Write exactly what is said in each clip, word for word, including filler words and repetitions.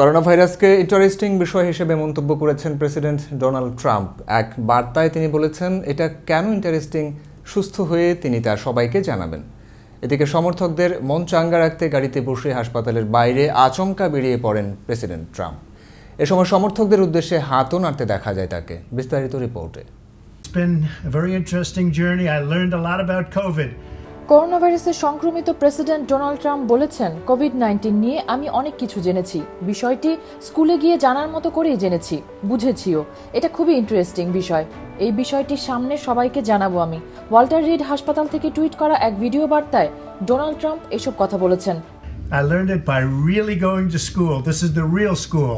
Coronavirus কে interesting বিষয় হিসেবে মন্তব্য করেছেন প্রেসিডেন্ট ডোনাল্ড ট্রাম্প এক বার্তায় তিনি বলেছেন এটা কেন ইন্টারেস্টিং সুস্থ হয়ে তিনি তা সবাইকে জানাবেন এদিকে সমর্থকদের মন চাঙ্গা রাখতে গাড়িতে বসে হাসপাতালের বাইরে আচমকা বেরিয়ে পড়েন প্রেসিডেন্ট ট্রাম্প এই সময় সমর্থকদের উদ্দেশ্যে হাতও নাড়তে দেখা যায় তাকে বিস্তারিত রিপোর্টে It's been a very interesting journey I learned a lot about COVID করোনাভাইরাসে সংক্রমিত প্রেসিডেন্ট ডোনাল্ড ট্রাম্প বলেছেন কোভিড-19 নিয়ে আমি অনেক কিছু জেনেছি বিষয়টি স্কুলে গিয়ে জানার মতো করেই জেনেছি বুঝেছিও এটা খুবই ইন্টারেস্টিং বিষয় এই বিষয়টি সামনে সবাইকে জানাবো আমি ওয়াল্টার রিড হাসপাতাল থেকে টুইট করা এক ভিডিও বার্তায় ডোনাল্ড ট্রাম্প এসব কথা বলেছেন I learned it by really going to school this is the real school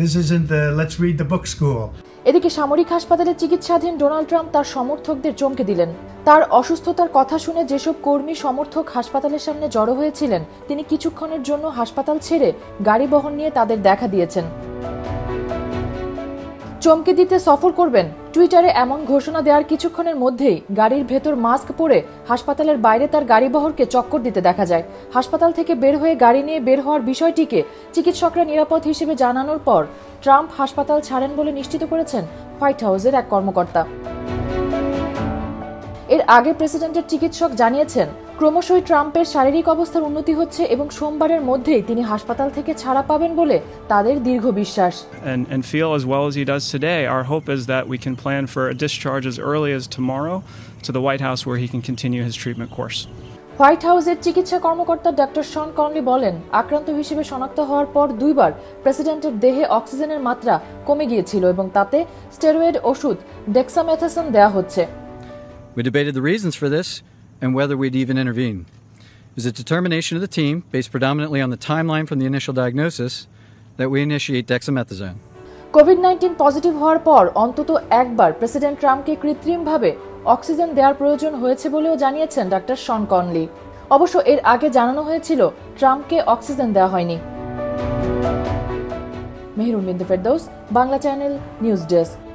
this isn't the let's read the book school এদিকে সামরিক হাসপাতালে চিকিৎসাধীন ডোনাল্ড ট্রাম্প তার সমর্থকদের চমকে দিলেন তার অসুস্থতার কথা শুনে যেসব কর্মী সমর্থক হাসপাতালের সামনে জড়ো হয়েছিলেন তিনি কিছুক্ষণের জন্য হাসপাতাল ছেড়ে গাড়ি বহন নিয়ে তাদের দেখা দিয়েছেন চমকে দিতে সফর করবেন টুইটারে এমন ঘোষণা দেওয়ার কিছুক্ষণের মধ্যেই গাড়ির ভেতর মাস্ক পরে হাসপাতালের বাইরে তার গাড়ি বহরকে চক্কর দিতে দেখা যায় হাসপাতাল থেকে বের হয়ে গাড়ি নিয়ে বের হওয়ার বিষয়টিকে চিকিৎসকরা নিরাপদ হিসেবে জানানোর পর ট্রাম্প হাসপাতাল ছাড়েন বলে নিশ্চিত করেছেন হোয়াইট হাউসের এক কর্মকর্তা এর আগে প্রেসিডেন্টের চিকিৎসক জানিয়েছেন ক্রমশই ট্রাম্পের শারীরিক অবস্থার উন্নতি হচ্ছে এবং সোমবারের মধ্যেই তিনি হাসপাতাল থেকে ছাড়া পাবেন বলে তাদের দীর্ঘ বিশ্বাস and and feel as well as he does today our hope is that we can plan for a discharge as early as tomorrow to the White House where he can continue his treatment course white হাউসের চিকিৎসা কর্মকর্তা doctor শন Connolly বলেন আক্রান্ত হিসেবে শনাক্ত হওয়ার পর দুইবার প্রেসিডেন্টের দেহে অক্সিজেনের মাত্রা কমে গিয়েছিল এবং তাতে স্টেরয়েড ওষুধ ডেক্সামেথাসোন দেয়া হচ্ছে We debated the reasons for this and whether we'd even intervene. It was a determination of the team, based predominantly on the timeline from the initial diagnosis, that we initiate dexamethasone. COVID-19 positive হওয়ার পর অন্তত একবার president ট্রাম্পকে কৃত্রিমভাবে oxygen দেওয়ার প্রয়োজন হয়েছে বলেও জানিয়েছেন ডক্টর শন কনলি। অবশ্য এর আগে জানানো হয়েছিল ট্রাম্পকে অক্সিজেন দেওয়া হয়নি। Meherun Binte Ferdous, Bangla channel news desk.